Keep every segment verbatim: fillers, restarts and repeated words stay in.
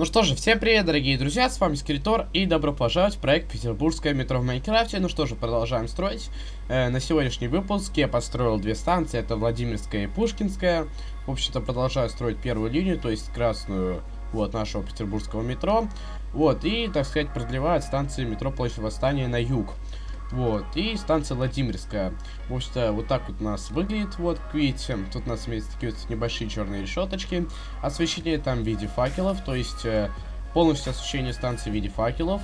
Ну что же, всем привет, дорогие друзья, с вами Скриптор, и добро пожаловать в проект Петербургское метро в Майнкрафте. Ну что же, продолжаем строить. Э, на сегодняшний выпуск я построил две станции, это Владимирская и Пушкинская. В общем-то, продолжаю строить первую линию, то есть красную, вот, нашего петербургского метро. Вот, и, так сказать, продлевают станции метро площадь Восстания на юг. Вот, и станция Владимирская. В общем-то, вот так вот у нас выглядит. Вот, видите, тут у нас есть такие вот небольшие черные решеточки. Освещение там в виде факелов, то есть э, полностью освещение станции в виде факелов.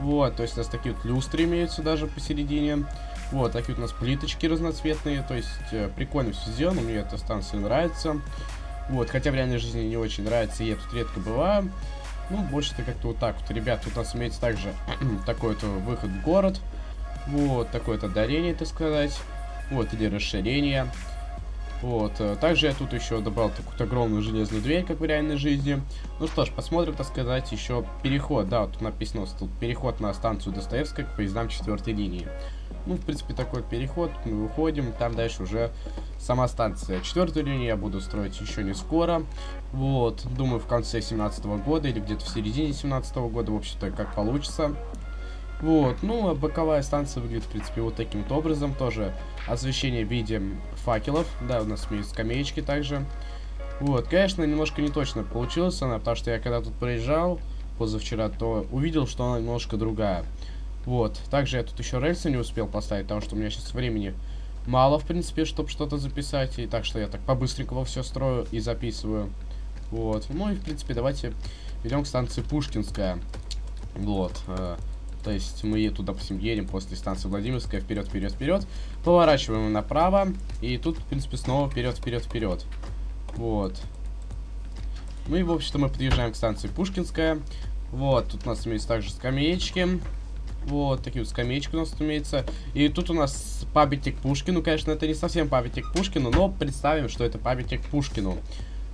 Вот, то есть у нас такие вот люстры имеются даже посередине. Вот, такие вот у нас плиточки разноцветные. То есть э, прикольно все сделано, мне эта станция нравится. Вот, хотя в реальной жизни не очень нравится, я тут редко бываю. Ну, больше-то как-то вот так вот. Ребят, тут у нас имеется также такой-то выход в город. Вот, такое-то дарение, так сказать. Вот, или расширение. Вот, также я тут еще добавил такую-то огромную железную дверь, как в реальной жизни. Ну что ж, посмотрим, так сказать, еще переход. Да, вот тут написано, тут переход на станцию Достоевская к поездам четвертой линии. Ну, в принципе, такой переход, мы выходим, там дальше уже сама станция. Четвертую линию я буду строить еще не скоро. Вот, думаю, в конце семнадцатого года или где-то в середине семнадцатого года, в общем-то, как получится. Вот, ну, а боковая станция выглядит, в принципе, вот таким вот образом. Тоже освещение в виде факелов. Да, у нас есть скамеечки также. Вот, конечно, немножко не точно получилось она, потому что я когда тут проезжал позавчера, то увидел, что она немножко другая. Вот, также я тут еще рельсы не успел поставить, потому что у меня сейчас времени мало, в принципе, чтобы что-то записать. И так что я так по-быстренькому все строю и записываю. Вот, ну и, в принципе, давайте идем к станции Пушкинская. Вот, то есть мы тут, допустим, едем после станции Владимирская, вперед, вперед, вперед. Поворачиваем направо. И тут, в принципе, снова вперед, вперед, вперед. Вот. Ну и, в общем-то, мы подъезжаем к станции Пушкинская. Вот, тут у нас имеются также скамеечки. Вот, такие вот скамеечки у нас имеются. И тут у нас памятник Пушкину. Конечно, это не совсем памятник Пушкину, но представим, что это памятник Пушкину.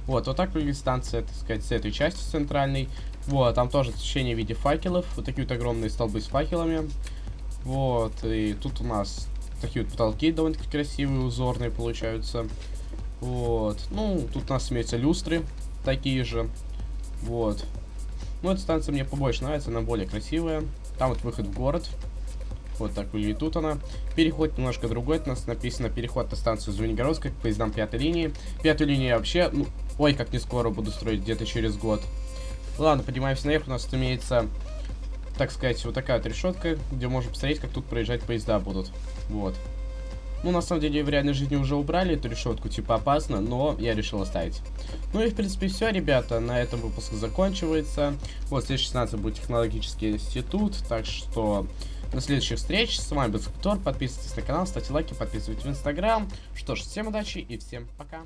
Вот, вот так выглядит станция, так сказать, с этой части центральной. Вот, там тоже освещение в виде факелов. Вот такие вот огромные столбы с факелами. Вот, и тут у нас такие вот потолки довольно-таки красивые, узорные получаются. Вот, ну, тут у нас имеются люстры такие же. Вот. Ну, эта станция мне побольше нравится, она более красивая. Там вот выход в город. Вот так выглядит тут она. Переход немножко другой. У нас написано переход на станцию Звенигородская к поездам пятой линии. Пятую линию я вообще, ну, ой, как не скоро буду строить, где-то через год. Ладно, поднимаемся наверх, у нас тут имеется, так сказать, вот такая вот решетка, где можно посмотреть, как тут проезжать поезда будут. Вот. Ну, на самом деле, в реальной жизни уже убрали эту решетку, типа опасно, но я решил оставить. Ну и, в принципе, все, ребята, на этом выпуск заканчивается. Вот, в следующей станции будет Технологический институт, так что до следующих встреч. С вами был Скриптор, подписывайтесь на канал, ставьте лайки, подписывайтесь в Инстаграм. Что ж, всем удачи и всем пока.